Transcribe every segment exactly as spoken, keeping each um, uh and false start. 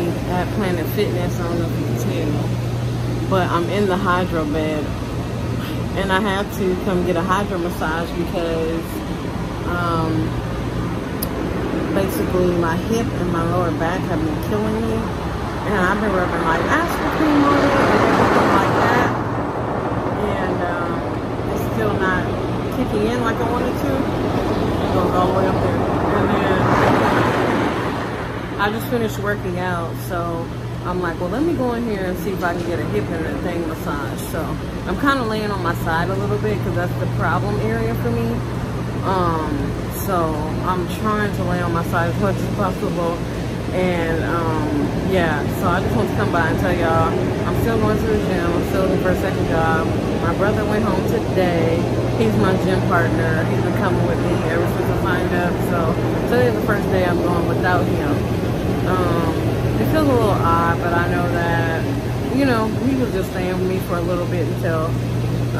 be at Planet Fitness, I don't know if you can tell, but I'm in the hydro bed, and I had to come get a hydro massage because um, basically my hip and my lower back have been killing me, and I've been rubbing like asthma cream on it and everything like that, and um, it's still not kicking in like I wanted to. It goes all the way up there, and then I just finished working out, so I'm like, well, let me go in here and see if I can get a hip and a thing massage. So I'm kind of laying on my side a little bit because that's the problem area for me. Um, so I'm trying to lay on my side as much as possible. And um, yeah, so I just want to come by and tell y'all, I'm still going to the gym. I'm still looking for a second job. My brother went home today. He's my gym partner. He's been coming with me ever since I signed up. So today's the first day I'm going without him. Um, It feels a little odd, but I know that, you know, he was just staying with me for a little bit until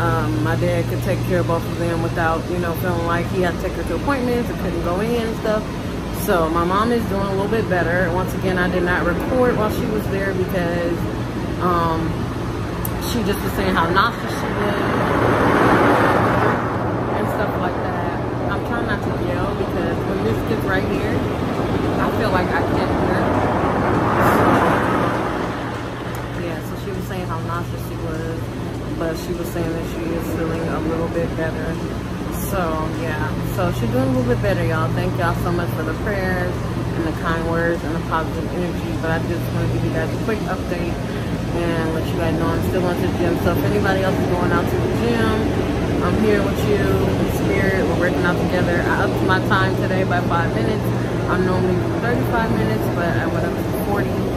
um, my dad could take care of both of them without, you know, feeling like he had to take her to appointments and couldn't go in and stuff. So my mom is doing a little bit better. Once again, I did not record while she was there because um, she just was saying how nauseous she was and stuff like that. I'm trying not to yell because when this gets right here, I feel like I can't hear. How nauseous she was, but she was saying that she is feeling a little bit better. So yeah, so she's doing a little bit better, y'all. Thank y'all so much for the prayers and the kind words and the positive energy. But I just want to give you guys a quick update and let you guys know I'm still going to the gym. So if anybody else is going out to the gym, I'm here with you in spirit. We're working out together. I upped my time today by five minutes. I'm normally thirty-five minutes, but I went up to forty.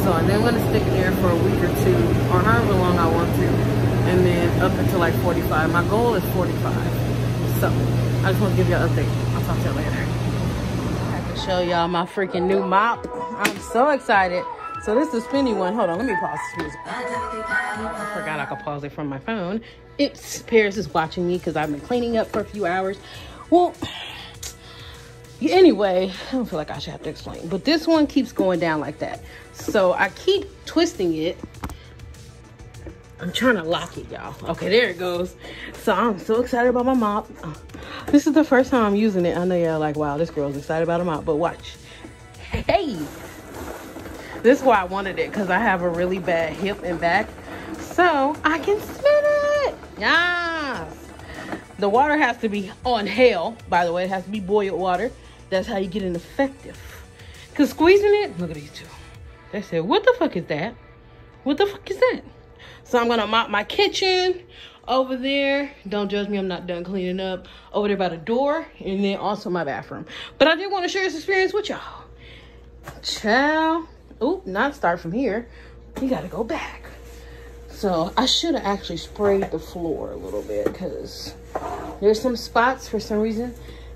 So and then I'm gonna stick there for a week or two, or however long I want to, and then up until like forty-five. My goal is forty-five. So I just wanna give y'all an update. I'll talk to you later. I can show y'all my freaking new mop. I'm so excited. So this is the spinny one. Hold on, let me pause this music. I forgot I could pause it from my phone. Oops, Paris is watching me because I've been cleaning up for a few hours. Well, anyway, I don't feel like I should have to explain, but this one keeps going down like that. So I keep twisting it. I'm trying to lock it, y'all. Okay, there it goes. So I'm so excited about my mop. This is the first time I'm using it. I know y'all like, wow, this girl's excited about a mop, but watch. Hey, this is why I wanted it, because I have a really bad hip and back, so I can spin it. Yes. The water has to be on hell, by the way. It has to be boiled water. That's how you get an effective. Because squeezing it, look at these two. They said, what the fuck is that? What the fuck is that? So I'm going to mop my kitchen over there. Don't judge me. I'm not done cleaning up. Over there by the door. And then also my bathroom. But I did want to share this experience with y'all. Ciao. Oop, not start from here. You got to go back. So I should have actually sprayed the floor a little bit because there's some spots for some reason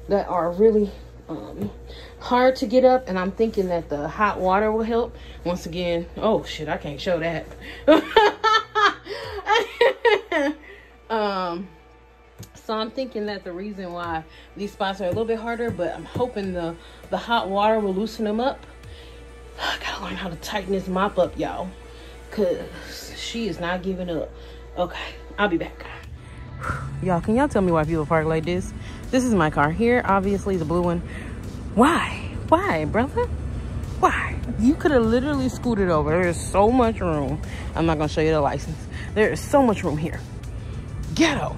that are really um, hard to get up, and I'm thinking that the hot water will help. Once again, oh shit, I can't show that. um, so I'm thinking that the reason why these spots are a little bit harder, but I'm hoping the, the hot water will loosen them up. I gotta learn how to tighten this mop up, y'all, because she is not giving up. Okay, I'll be back. Y'all, can y'all tell me why people park like this? This is my car here, obviously, the blue one. Why? Why, brother? Why? You could have literally scooted over. There is so much room. I'm not going to show you the license. There is so much room here. Ghetto.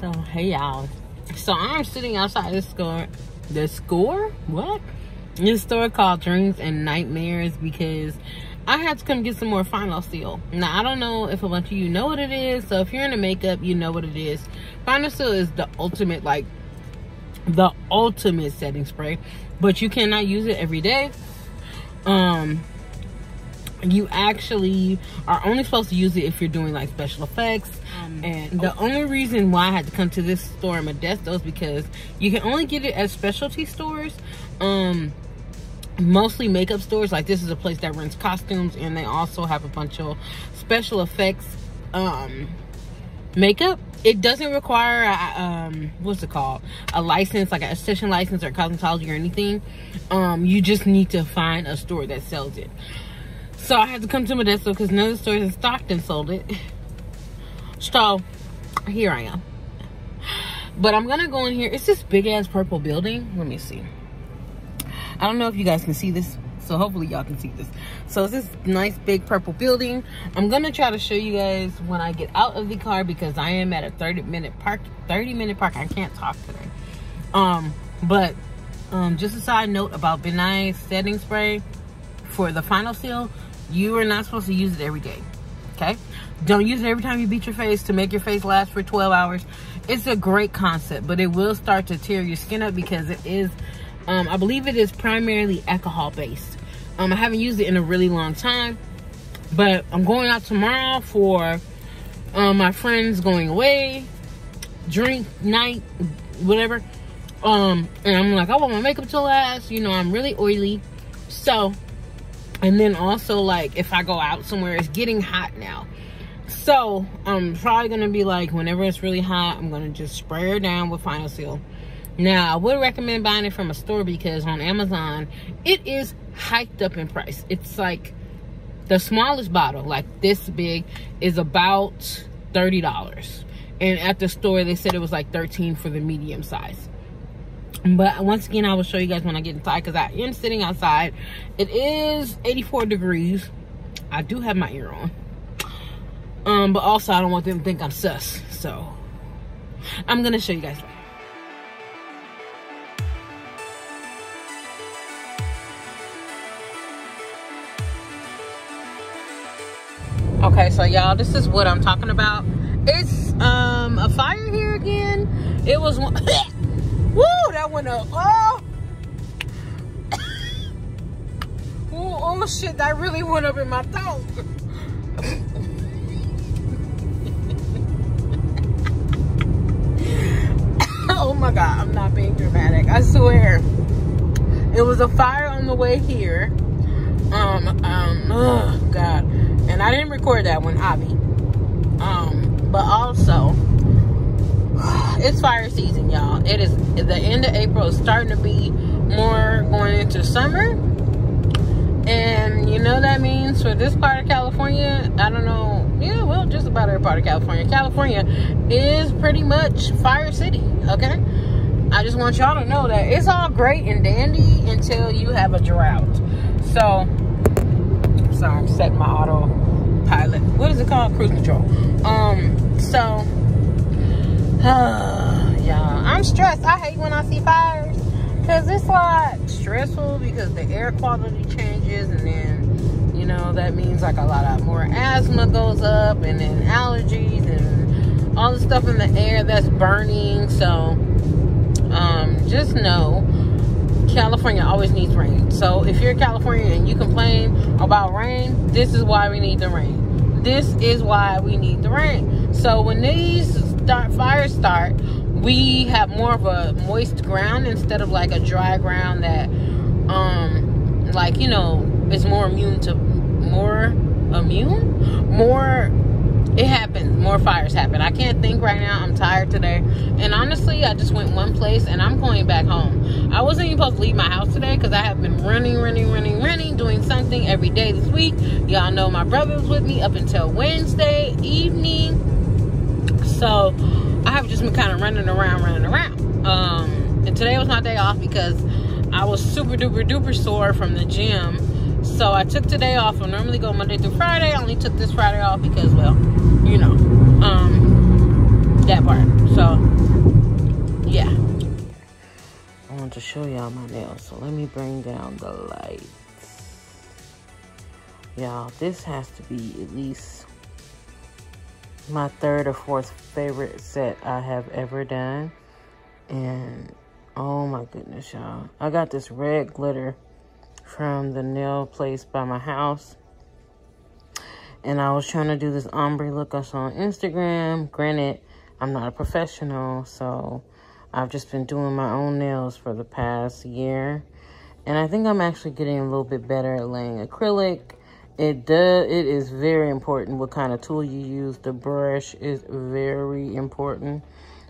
So, hey y'all. So I'm sitting outside the store. The store? What? This store called Dreams and Nightmares because I had to come get some more Final Seal. Now, I don't know if a bunch of you know what it is. So if you're into makeup, you know what it is. Final Seal is the ultimate, like, the ultimate setting spray. But you cannot use it every day. Um, you actually are only supposed to use it if you're doing like special effects. Um, and the oh. only reason why I had to come to this store in Modesto is because you can only get it at specialty stores, um, mostly makeup stores. Like, this is a place that rents costumes, and they also have a bunch of special effects um, makeup. It doesn't require a, um, what's it called? a license, like an esthetician license or cosmetology or anything. Um, you just need to find a store that sells it. So I had to come to Modesto because none of the stores in Stockton sold it. So here I am. But I'm gonna go in here. It's this big ass purple building. Let me see. I don't know if you guys can see this. So hopefully y'all can see this. So it's this nice big purple building. I'm gonna try to show you guys when I get out of the car because I am at a thirty minute park. thirty minute park. I can't talk today. Um, but um, just a side note about Ben Nye setting spray for the Final Seal. You are not supposed to use it every day. Okay? Don't use it every time you beat your face to make your face last for twelve hours. It's a great concept, but it will start to tear your skin up because it is. Um, I believe it is primarily alcohol based. Um, I haven't used it in a really long time, but I'm going out tomorrow for um, my friends going away, drink night, whatever. Um, and I'm like, I want my makeup to last. You know, I'm really oily. So, and then also like if I go out somewhere, it's getting hot now. So I'm probably going to be like, whenever it's really hot, I'm going to just spray her down with Final Seal. Now, I would recommend buying it from a store because on Amazon, it is hiked up in price. It's like the smallest bottle, like this big, is about thirty dollars. And at the store, they said it was like thirteen dollars for the medium size. But once again, I will show you guys when I get inside because I am sitting outside. It is eighty-four degrees. I do have my ear on. Um, but also, I don't want them to think I'm sus. So, I'm going to show you guys later. Okay, so y'all, this is what I'm talking about. It's um, a fire here again. It was one. Woo, that went up. Oh! Ooh, oh, shit, that really went up in my throat. Oh my God, I'm not being dramatic. I swear. It was a fire on the way here. Um, um, oh God. And I didn't record that one, Abby. Um, but also, it's fire season, y'all. It is the end of April. It's starting to be more going into summer. And you know what that means for this part of California? I don't know. Yeah, well, just about every part of California. California is pretty much fire city, okay? I just want y'all to know that it's all great and dandy until you have a drought. So... So I'm setting my autopilot. What is it called? Cruise control. Um, so, uh, yeah, I'm stressed. I hate when I see fires because it's like stressful because the air quality changes, and then you know that means like a lot of more asthma goes up, and then allergies and all the stuff in the air that's burning. So, um, just know. California always needs rain. So if you're California and you complain about rain, this is why we need the rain. This is why we need the rain. So when these start, fires start, we have more of a moist ground instead of like a dry ground that, um, like, you know, is more immune to, more immune? More, it happens. More fires happen. I can't think right now. I'm tired today. And honestly, I just went one place and I'm going back home. I wasn't even supposed to leave my house today because I have been running, running, running, running, doing something every day this week. Y'all know my brother was with me up until Wednesday evening. So I have just been kind of running around, running around. Um, and today was my day off because I was super duper duper sore from the gym. So I took today off. I normally go Monday through Friday. I only took this Friday off because, well, you know, um, that part. So, yeah. I want to show y'all my nails. So let me bring down the lights. Y'all, this has to be at least my third or fourth favorite set I have ever done. And, oh my goodness, y'all. I got this red glitter from the nail place by my house. And I was trying to do this ombre look I saw on Instagram. Granted, I'm not a professional, so I've just been doing my own nails for the past year. And I think I'm actually getting a little bit better at laying acrylic. It does, it is very important what kind of tool you use. The brush is very important.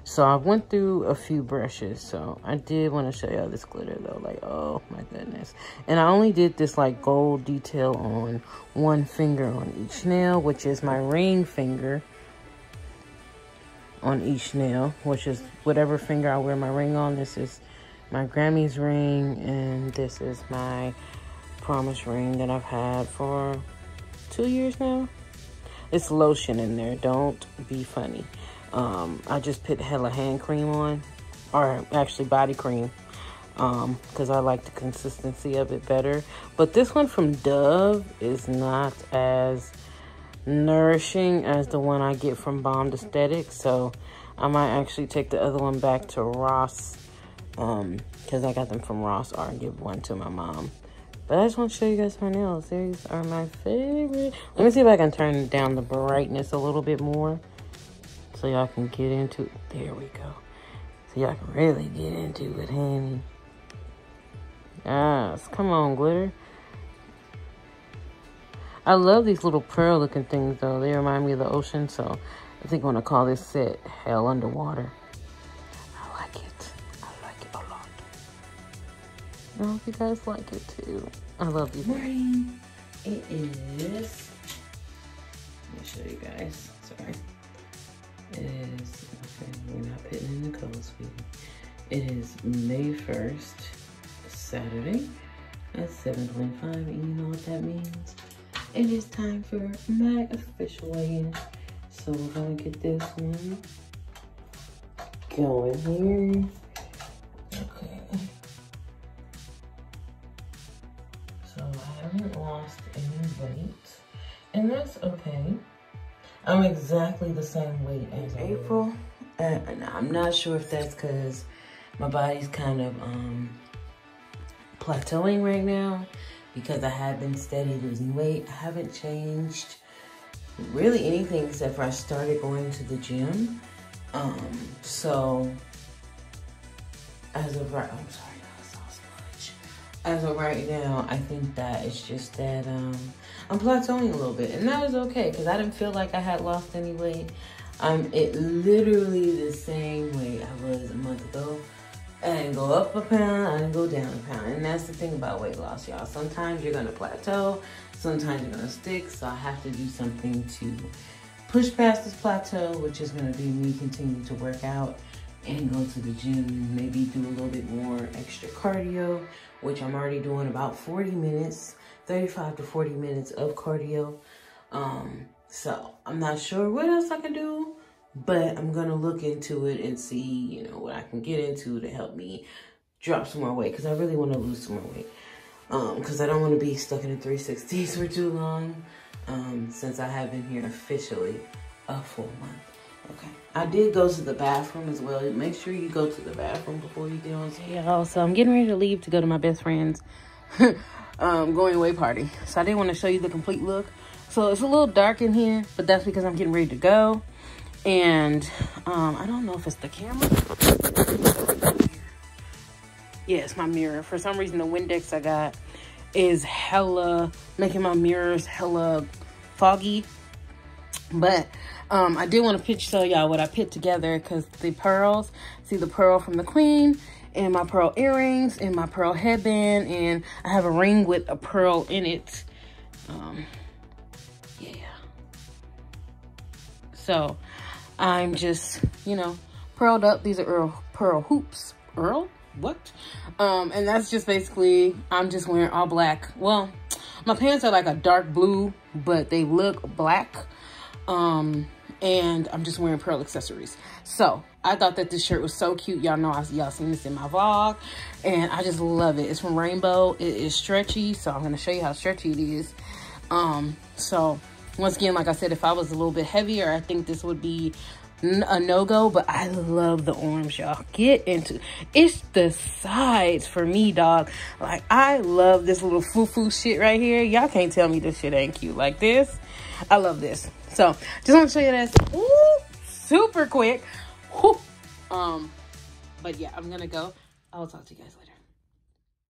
So I went through a few brushes. So I did want to show y'all this glitter though. Like, oh my goodness. And I only did this like gold detail on one finger on each nail, which is my ring finger on each nail, which is whatever finger I wear my ring on. This is my Grammy's ring, and this is my promise ring that I've had for two years now. It's lotion in there, don't be funny. Um, I just put hella hand cream on, or actually body cream, um, because I like the consistency of it better. But this one from Dove is not as nourishing as the one I get from Bomb Aesthetics. So I might actually take the other one back to Ross, um, because I got them from Ross, or give one to my mom. But I just want to show you guys my nails. These are my favorite. Let me see if I can turn down the brightness a little bit more, so y'all can get into it. There we go. So y'all can really get into it, honey. Yes, come on, glitter. I love these little pearl looking things though. They remind me of the ocean, so I think I'm gonna call this set Hell Underwater. I like it. I like it a lot. I hope you guys like it too. I love these. Morning. It is, let me show you guys, sorry. It is, okay, we're not putting in the colors, sweetie. It is May first, Saturday at seven twenty-five, and you know what that means. It is time for my official weigh-in. So we're gonna get this one going here. Okay. So I haven't lost any weight, and that's okay. I'm exactly the same weight as April. Uh, I'm not sure if that's because my body's kind of um, plateauing right now, because I have been steady losing weight. I haven't changed really anything except for I started going to the gym. Um, so as of right, I'm sorry, that was all sludge. As of right now, I think that it's just that um, I'm plateauing a little bit, and that was okay because I didn't feel like I had lost any weight. I'm it literally the same weight I was a month ago. I didn't go up a pound, I didn't go down a pound. And that's the thing about weight loss, y'all. Sometimes you're gonna plateau, sometimes you're gonna stick. So I have to do something to push past this plateau, which is gonna be me continuing to work out and go to the gym, maybe do a little bit more extra cardio, which I'm already doing about forty minutes, thirty-five to forty minutes of cardio. Um, so I'm not sure what else I can do, but I'm gonna look into it and see, you know, what I can get into to help me drop some more weight, because I really want to lose some more weight, um because I don't want to be stuck in a three sixties for too long, um since I have been here officially a full month. Okay, I did go to the bathroom as well. Make sure you go to the bathroom before you get on. Yeah, so I'm getting ready to leave to go to my best friend's um going away party, so I didn't want to show you the complete look. So it's a little dark in here, but that's because I'm getting ready to go. And um, I don't know if it's the camera. Yeah, it's my mirror. For some reason, the Windex I got is hella making my mirrors hella foggy. But um, I did want to pitch show y'all what I put together, because the pearls, see the pearl from the queen, and my pearl earrings, and my pearl headband, and I have a ring with a pearl in it. Um, yeah. So I'm just, you know, pearled up. These are Earl, pearl hoops. Earl? What? Um, and that's just basically, I'm just wearing all black. Well, my pants are like a dark blue, but they look black. Um, and I'm just wearing pearl accessories. So I thought that this shirt was so cute. Y'all know, y'all seen this in my vlog, and I just love it. It's from Rainbow. It is stretchy, so I'm going to show you how stretchy it is. Um, so... Once again, like I said, if I was a little bit heavier, I think this would be a no-go, but I love the orange, y'all. Get into it's the sides for me, dog. Like, I love this little foo-foo shit right here. Y'all can't tell me this shit ain't cute. Like this, I love this. So just want to show you this. Ooh, super quick. Woo. Um but yeah, I'm gonna go. I'll talk to you guys later.